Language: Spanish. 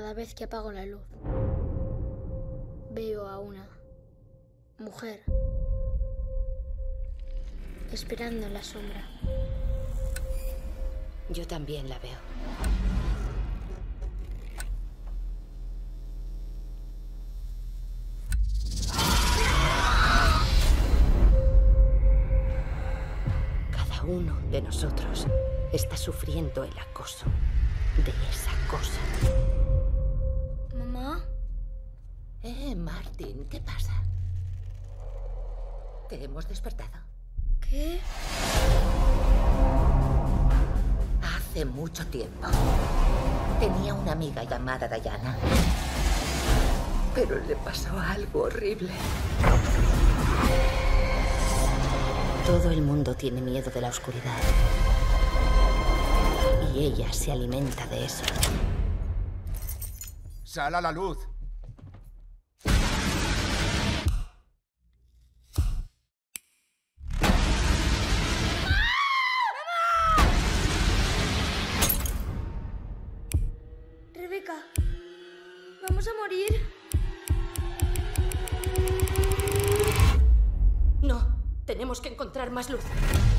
cada vez que apago la luz. Veo a una mujer esperando en la sombra. Yo también la veo. Cada uno de nosotros está sufriendo el acoso de esa cosa. ¿Mamá? Martin, ¿qué pasa? Te hemos despertado. ¿Qué? Hace mucho tiempo tenía una amiga llamada Diana, pero le pasó algo horrible. Todo el mundo tiene miedo de la oscuridad. Y ella se alimenta de eso. ¡Sal a la luz! ¡Mamá! Rebeca, ¿vamos a morir? No, tenemos que encontrar más luz.